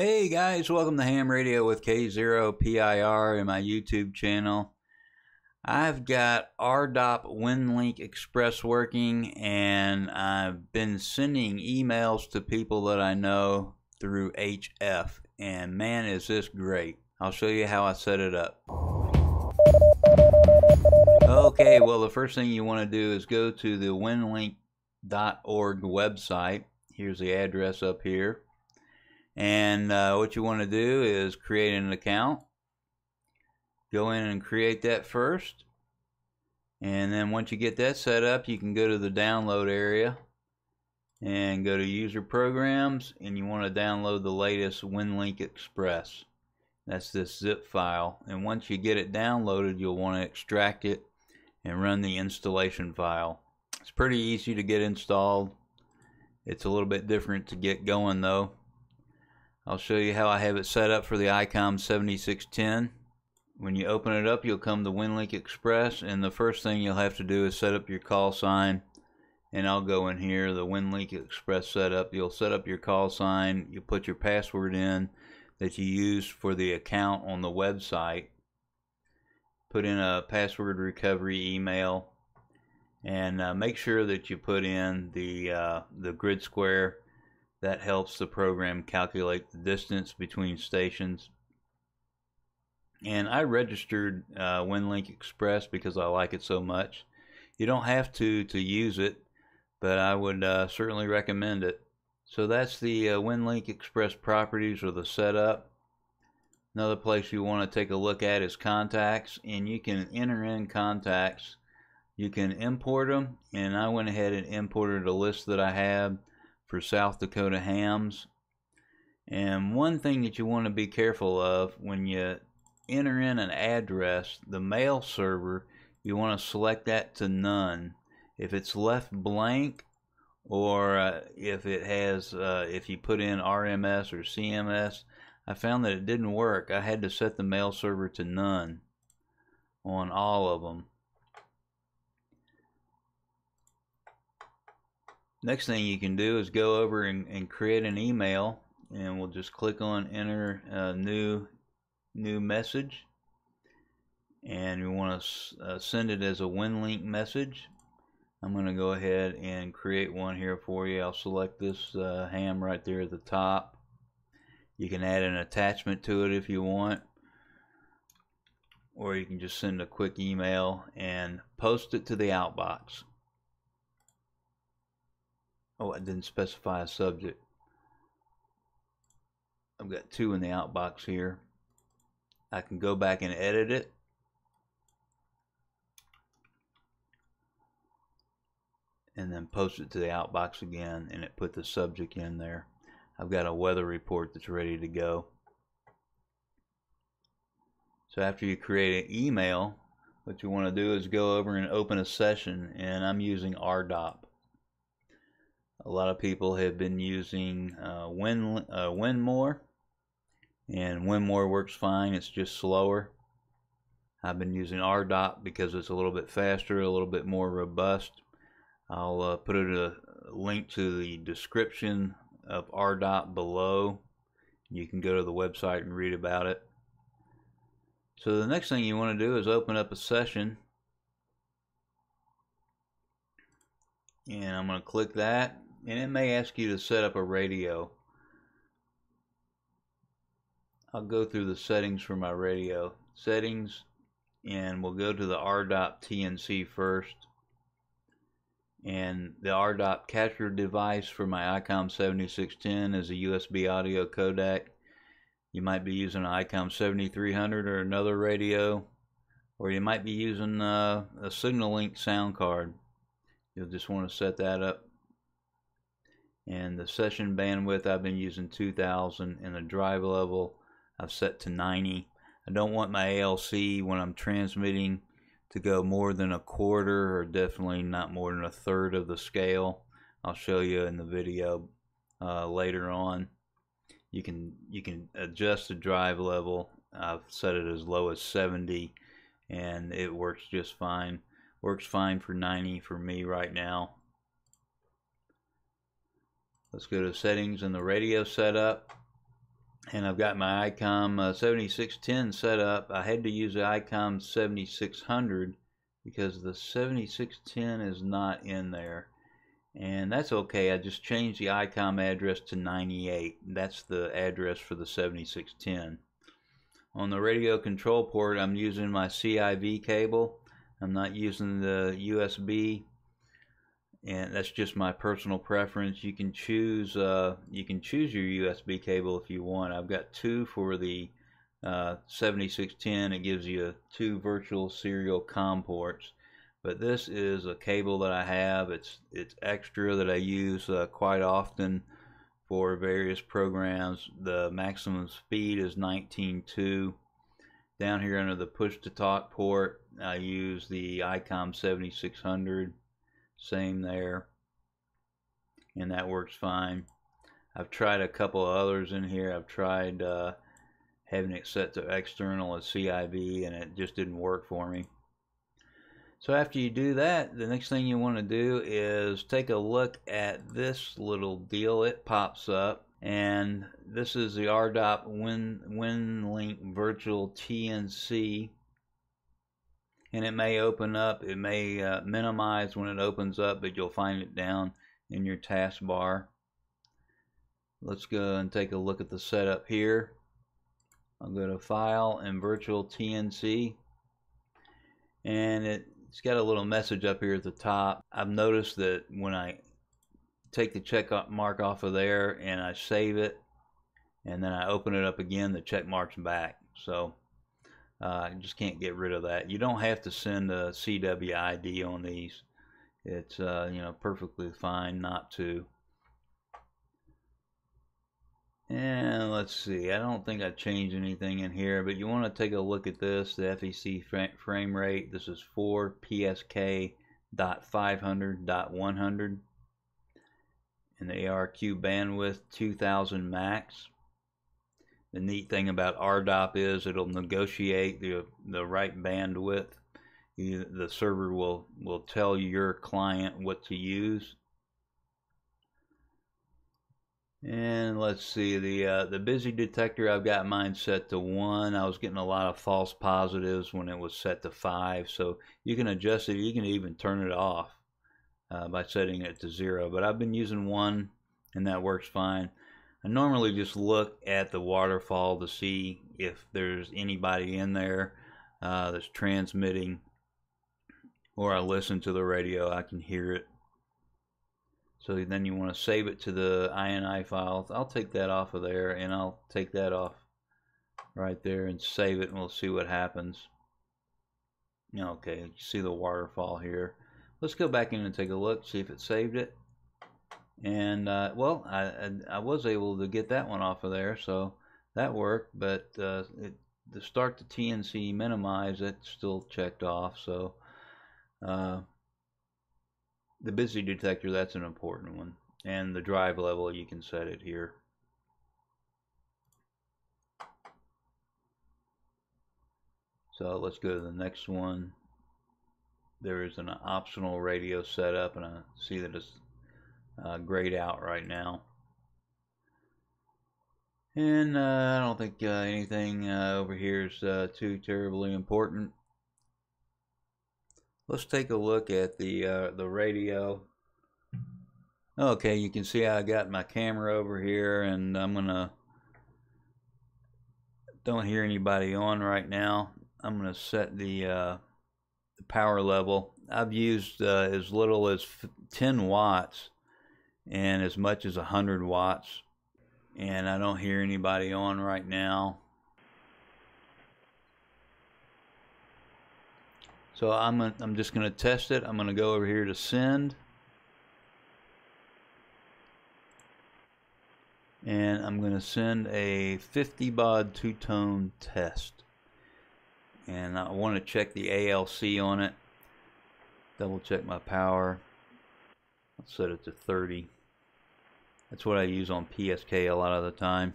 Hey guys, welcome to Ham Radio with K0PIR and my YouTube channel. I've got ARDOP Winlink Express working, and I've been sending emails to people that I know through HF, and man is this great. I'll show you how I set it up. Okay, well the first thing you want to do is go to the winlink.org website. Here's the address up here. And what you want to do is create an account. Go in and create that first. And then once you get that set up, you can go to the download area and go to user programs, and you want to download the latest Winlink Express. That's this zip file. And once you get it downloaded, you'll want to extract it and run the installation file. It's pretty easy to get installed. It's a little bit different to get going though. I'll show you how I have it set up for the ICOM 7610. When you open it up, you'll come to Winlink Express, and the first thing you'll have to do is set up your call sign. And I'll go in here, the Winlink Express setup. You'll set up your call sign. You'll put your password in that you use for the account on the website. Put in a password recovery email, and make sure that you put in the grid square. That helps the program calculate the distance between stations. And I registered Winlink Express because I like it so much. You don't have to use it, but I would certainly recommend it. So that's the Winlink Express properties or the setup. Another place you want to take a look at is contacts, and you can enter in contacts. You can import them, and I went ahead and imported a list that I have for South Dakota hams. And one thing that you want to be careful of when you enter in an address, the mail server, you want to select that to none. If it's left blank, or if it has, if you put in RMS or CMS, I found that it didn't work. I had to set the mail server to none on all of them. Next thing you can do is go over and create an email, and we'll just click on enter a new message, and we want to send it as a Winlink message. I'm going to go ahead and create one here for you. I'll select this ham right there at the top. You can add an attachment to it if you want, or you can just send a quick email and post it to the outbox. Oh, I didn't specify a subject. I've got two in the outbox here. I can go back and edit it. And then post it to the outbox again, and it put the subject in there. I've got a weather report that's ready to go. So after you create an email, what you want to do is go over and open a session, and I'm using ARDOP. A lot of people have been using WINMOR, and WINMOR works fine. It's just slower. I've been using ARDOP because it's a little bit faster, a little bit more robust. I'll put a link to the description of ARDOP below. You can go to the website and read about it. So the next thing you want to do is open up a session. And I'm going to click that. And it may ask you to set up a radio. I'll go through the settings for my radio. Settings, and we'll go to the ARDOP TNC first. And the ARDOP capture device for my ICOM 7610 is a USB audio codec. You might be using an ICOM 7300 or another radio, or you might be using a Signalink sound card. You'll just want to set that up. And the session bandwidth, I've been using 2000, and the drive level I've set to 90. I don't want my ALC when I'm transmitting to go more than a quarter, or definitely not more than a third of the scale. I'll show you in the video later on. You can adjust the drive level. I've set it as low as 70, and it works just fine. Works fine for 90 for me right now. Let's go to settings and the radio setup. and I've got my ICOM 7610 set up. I had to use the ICOM 7600 because the 7610 is not in there, and that's okay. I just changed the ICOM address to 98. That's the address for the 7610. On the radio control port, I'm using my CIV cable. I'm not using the USB, and that's just my personal preference. You can choose your USB cable if you want. I've got two for the 7610. It gives you two virtual serial COM ports, but this is a cable that I have. It's extra that I use quite often for various programs. The maximum speed is 19.2. Down here under the push to talk port, I use the ICOM 7600. Same there, and that works fine. I've tried a couple of others in here. I've tried having it set to external as CIV, and it just didn't work for me. So after you do that, the next thing you want to do is take a look at this little deal. It pops up, and this is the ARDOP Winlink Virtual TNC. And it may open up, it may minimize when it opens up, but you'll find it down in your taskbar. Let's go and take a look at the setup here. I'll go to File and Virtual TNC. And it's got a little message up here at the top. I've noticed that when I take the check mark off of there and I save it, and then I open it up again, the check mark's back. So I just can't get rid of that. You don't have to send a CWID on these. It's you know, perfectly fine not to. And let's see, I don't think I changed anything in here, but you want to take a look at this, the FEC frame rate. This is 4 PSK.500.100, and the ARQ bandwidth 2000 max. The neat thing about RDOP is it'll negotiate the right bandwidth. The server will tell your client what to use. And let's see, the busy detector, I've got mine set to 1. I was getting a lot of false positives when it was set to 5, so you can adjust it. You can even turn it off by setting it to 0, but I've been using 1, and that works fine. I normally just look at the waterfall to see if there's anybody in there that's transmitting, or I listen to the radio, I can hear it. So then you want to save it to the INI files. I'll take that off of there, and I'll take that off right there and save it, and we'll see what happens. Okay, you see the waterfall here. Let's go back in and take a look, see if it saved it. And well, I was able to get that one off of there, so that worked. But to start the TNC minimize, it's still checked off. So the busy detector, that's an important one, and the drive level, you can set it here. So let's go to the next one. There is an optional radio setup, and I see that it's grayed out right now, and I don't think anything over here is too terribly important. Let's take a look at the radio. Okay, you can see I got my camera over here, and I'm gonna, don't hear anybody on right now. I'm gonna set the power level. I've used as little as 10 watts and as much as 100 watts, and I don't hear anybody on right now. So I'm just going to test it. I'm going to go over here to send, and I'm going to send a 50 baud two-tone test, and I want to check the ALC on it. Double check my power. I'll set it to 30. That's what I use on PSK a lot of the time.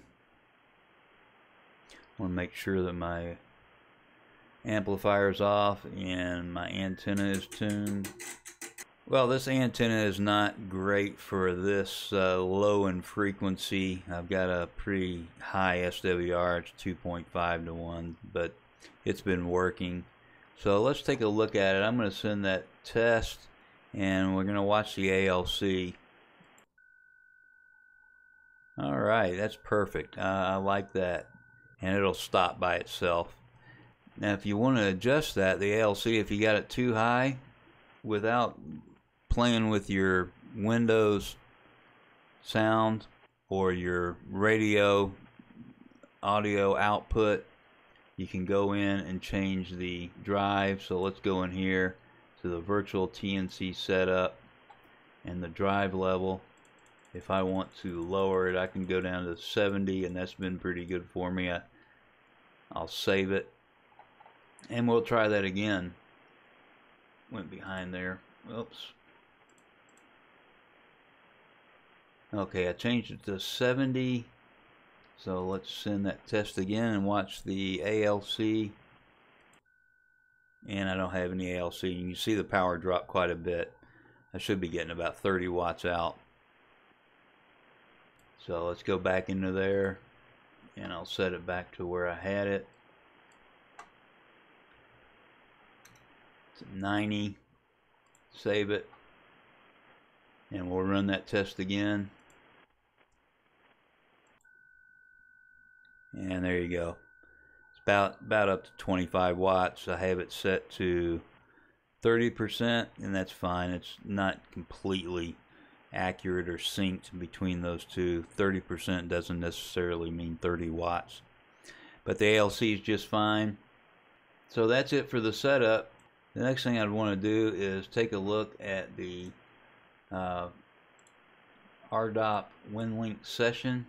I want to make sure that my amplifier's off and my antenna is tuned. Well, this antenna is not great for this low in frequency. I've got a pretty high SWR, it's 2.5 to 1, but it's been working. So let's take a look at it. I'm going to send that test and we're going to watch the ALC. Alright, that's perfect. I like that. And it'll stop by itself. Now if you want to adjust that, the ALC, if you got it too high, without playing with your Windows sound or your radio audio output, you can go in and change the drive. So let's go in here to the virtual TNC setup and the drive level. If I want to lower it, I can go down to 70, and that's been pretty good for me. I'll save it and we'll try that again. Went behind there. Oops. Okay, I changed it to 70. So let's send that test again and watch the ALC. And I don't have any ALC. You can see the power drop quite a bit. I should be getting about 30 watts out. So let's go back into there and I'll set it back to where I had it. 90, save it, and we'll run that test again. And there you go. It's about up to 25 watts. I have it set to 30%, and that's fine. It's not completely accurate or synced between those two. 30% doesn't necessarily mean 30 watts. But the ALC is just fine. So that's it for the setup. The next thing I'd want to do is take a look at the ARDOP WinLink session.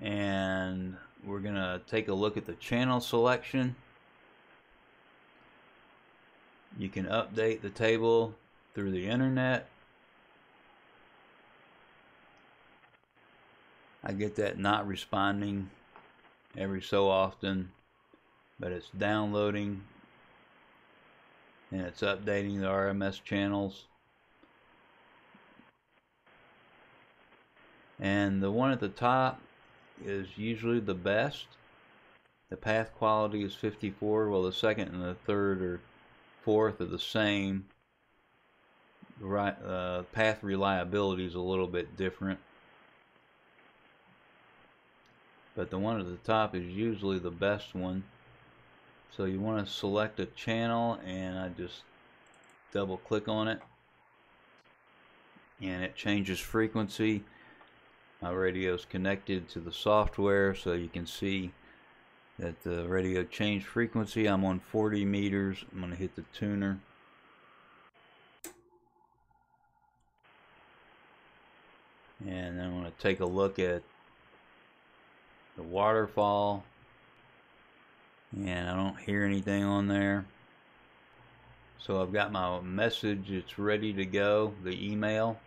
And we're going to take a look at the channel selection. You can update the table through the internet. I get that not responding every so often, but it's downloading and it's updating the RMS channels. And the one at the top is usually the best. The path quality is 54. Well, the second and the third or fourth are the same. Path reliability is a little bit different. But the one at the top is usually the best one. So you want to select a channel, and I just double click on it and it changes frequency. My radio is connected to the software, so you can see that the radio changed frequency. I'm on 40 meters. I'm going to hit the tuner. And then I'm going to take a look at the waterfall. And I don't hear anything on there. So I've got my message, it's ready to go, the email.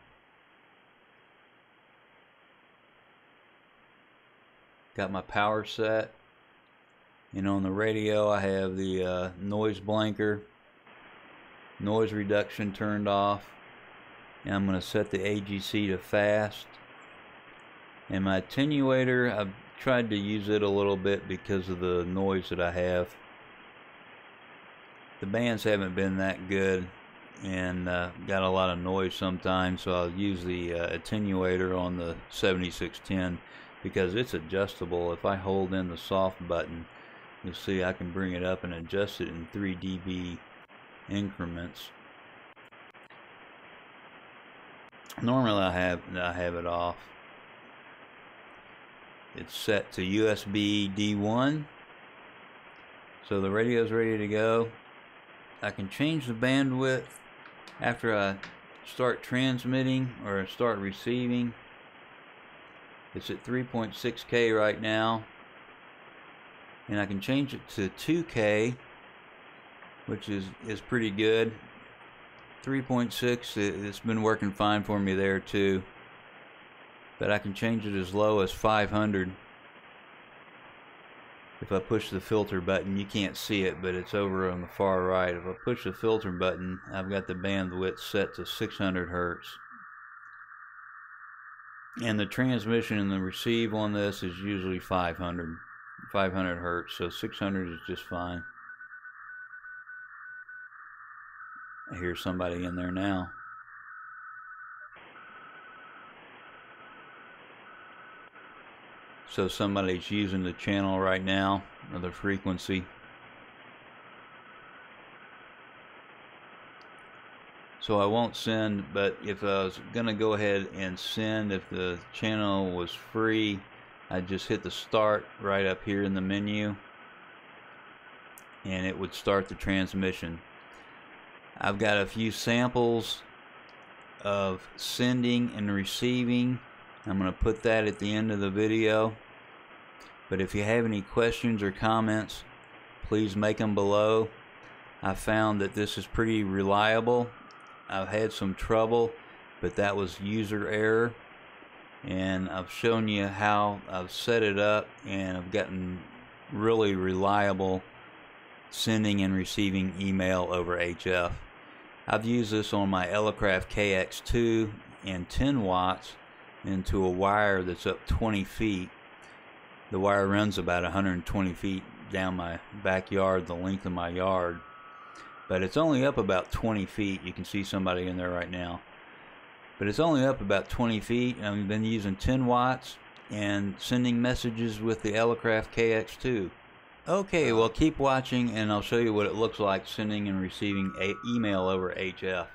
Got my power set. And on the radio I have the noise blanker, noise reduction turned off. And I'm going to set the AGC to fast. And my attenuator, I've tried to use it a little bit because of the noise that I have. The bands haven't been that good and got a lot of noise sometimes, so I'll use the attenuator on the 7610 because it's adjustable. If I hold in the soft button, you'll see I can bring it up and adjust it in 3 dB increments. Normally I have it off. It's set to USB D1. So the radio is ready to go. I can change the bandwidth after I start transmitting or start receiving. It's at 3.6K right now. And I can change it to 2K, which is pretty good. 3.6, it's been working fine for me there too. But I can change it as low as 500, If I push the filter button, you can't see it, but it's over on the far right. If I push the filter button, I've got the bandwidth set to 600 Hertz. And the transmission and the receive on this is usually 500 Hertz, so 600 is just fine. I hear somebody in there now. So somebody's using the channel right now, or the frequency. So I won't send, but if I was going to go ahead and send, if the channel was free, I'd just hit the start right up here in the menu, and it would start the transmission. I've got a few samples of sending and receiving. I'm going to put that at the end of the video. But if you have any questions or comments, please make them below. I found that this is pretty reliable. I've had some trouble, but that was user error. And I've shown you how I've set it up, and I've gotten really reliable sending and receiving email over HF. I've used this on my Elecraft KX2 and 10 watts into a wire that's up 20 feet. The wire runs about 120 feet down my backyard, the length of my yard. But it's only up about 20 feet. You can see somebody in there right now. But it's only up about 20 feet. I've been using 10 watts and sending messages with the Elecraft KX2. Okay, well, keep watching and I'll show you what it looks like sending and receiving email over HF.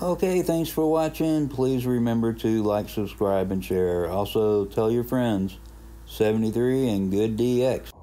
Okay, thanks for watching. Please remember to like, subscribe, and share. Also, tell your friends. 73 and good DX.